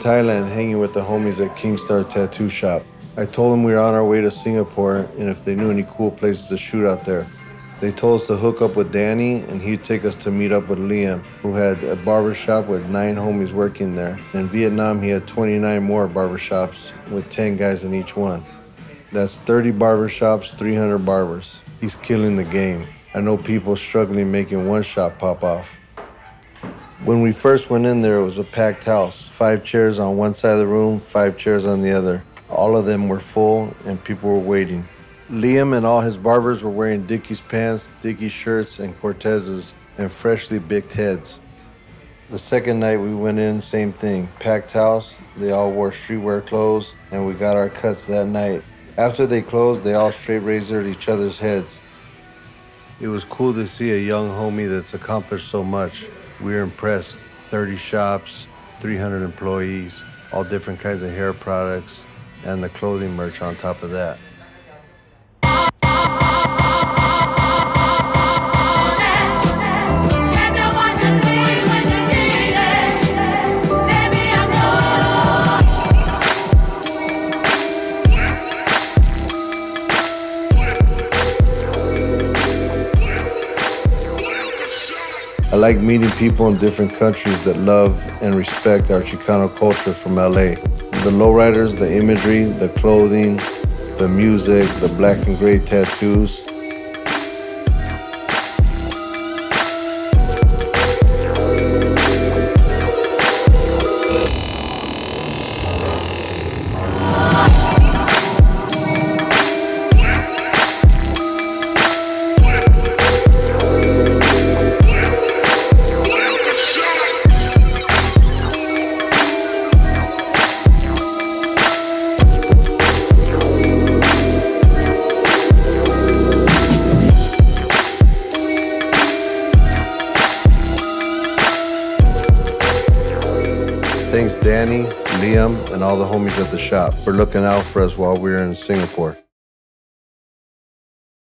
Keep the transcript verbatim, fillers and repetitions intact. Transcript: Thailand hanging with the homies at Kingstar Tattoo Shop. I told them we were on our way to Singapore and if they knew any cool places to shoot out there. They told us to hook up with Danny and he'd take us to meet up with Liem, who had a barbershop with nine homies working there. In Vietnam, he had twenty-nine more barbershops with ten guys in each one. That's thirty barbershops, three hundred barbers. He's killing the game. I know people struggling making one shop pop off. When we first went in there, it was a packed house. Five chairs on one side of the room, five chairs on the other. All of them were full and people were waiting. Liem and all his barbers were wearing Dickie's pants, Dickie's shirts, and Cortez's, and freshly bicked heads. The second night we went in, same thing. Packed house, they all wore streetwear clothes, and we got our cuts that night. After they closed, they all straight razored each other's heads. It was cool to see a young homie that's accomplished so much. We were impressed. thirty shops, three hundred employees, all different kinds of hair products, and the clothing merch on top of that. I like meeting people in different countries that love and respect our Chicano culture from L A. The lowriders, the imagery, the clothing, the music, the black and gray tattoos. Thanks Danny, Liem, and all the homies at the shop for looking out for us while we were in Singapore.